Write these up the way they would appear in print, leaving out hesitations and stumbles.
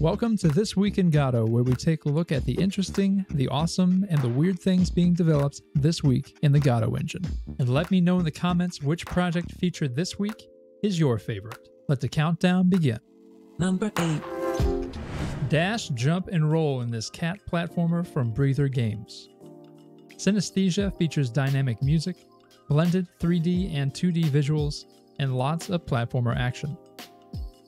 Welcome to This Week in Gato, where we take a look at the interesting, the awesome, and the weird things being developed this week in the Gato engine. And let me know in the comments which project featured this week is your favorite. Let the countdown begin. Number 8. Dash, jump, and roll in this cat platformer from Breather Games. Synesthesia features dynamic music, blended 3D and 2D visuals, and lots of platformer action.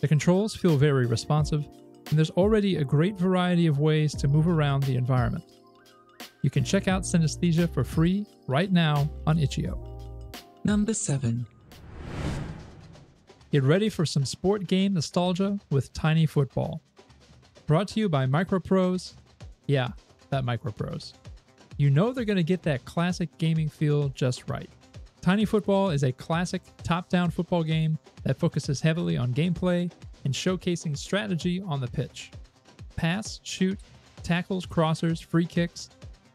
The controls feel very responsive, and there's already a great variety of ways to move around the environment. You can check out Synesthesia for free right now on itch.io. Number 7. Get ready for some sport game nostalgia with Tiny Football. Brought to you by MicroProse. Yeah, that MicroProse. You know they're going to get that classic gaming feel just right. Tiny Football is a classic top-down football game that focuses heavily on gameplay and showcasing strategy on the pitch. Pass, shoot, tackles, crossers, free kicks.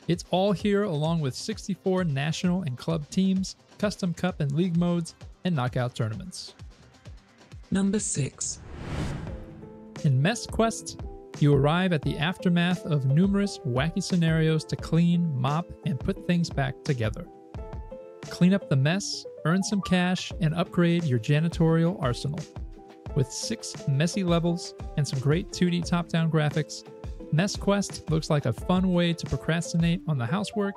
It's all here along with 64 national and club teams, custom cup and league modes, and knockout tournaments. Number 6. In Mess Quest, you arrive at the aftermath of numerous wacky scenarios to clean, mop, and put things back together. Clean up the mess, earn some cash, and upgrade your janitorial arsenal. With 6 messy levels and some great 2D top-down graphics, Mess Quest looks like a fun way to procrastinate on the housework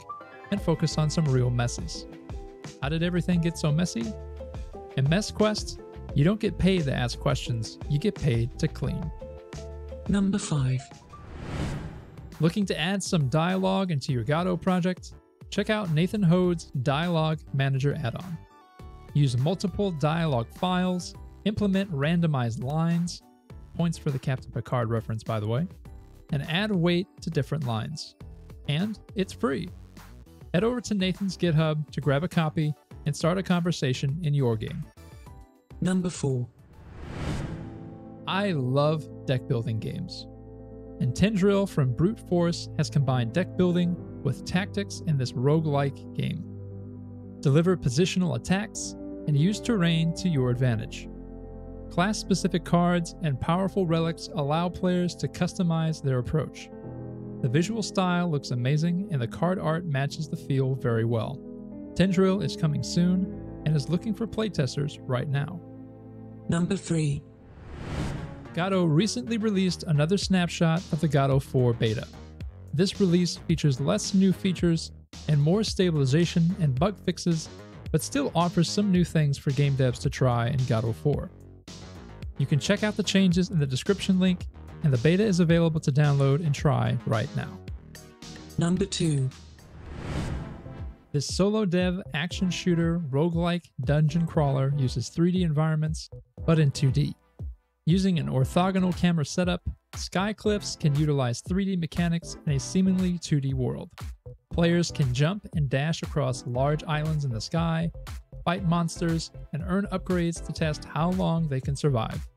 and focus on some real messes. How did everything get so messy? In Mess Quest, you don't get paid to ask questions, you get paid to clean. Number 5. Looking to add some dialogue into your Gato project? Check out Nathan Hoad's Dialogue Manager add-on. Use multiple dialogue files, implement randomized lines, points for the Captain Picard reference by the way, and add weight to different lines. And it's free. Head over to Nathan's GitHub to grab a copy and start a conversation in your game. Number 4. I love deck building games. And Tendril from Brute Force has combined deck building with tactics in this roguelike game. Deliver positional attacks and use terrain to your advantage. Class-specific cards and powerful relics allow players to customize their approach. The visual style looks amazing and the card art matches the feel very well. Tendril is coming soon and is looking for playtesters right now. Number 3. Gato recently released another snapshot of the Godot 4 beta. This release features less new features and more stabilization and bug fixes, but still offers some new things for game devs to try in Godot 4. You can check out the changes in the description link, and the beta is available to download and try right now. Number 2. This solo dev action shooter roguelike dungeon crawler uses 3D environments, but in 2D. Using an orthogonal camera setup, Skycliffs can utilize 3D mechanics in a seemingly 2D world. Players can jump and dash across large islands in the sky, fight monsters, and earn upgrades to test how long they can survive.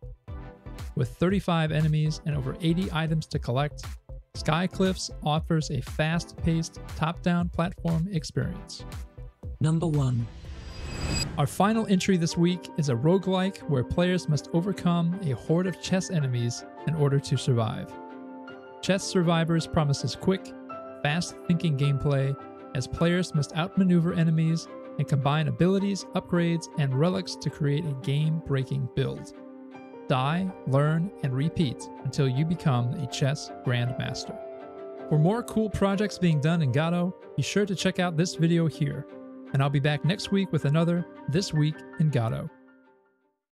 With 35 enemies and over 80 items to collect, Skycliffs offers a fast-paced, top-down platform experience. Number 1. Our final entry this week is a roguelike where players must overcome a horde of chess enemies in order to survive. Chess Survivors promises quick, fast-thinking gameplay as players must outmaneuver enemies and combine abilities, upgrades, and relics to create a game-breaking build. Die, learn, and repeat until you become a chess grandmaster. For more cool projects being done in Gato, be sure to check out this video here. And I'll be back next week with another This Week in Gato.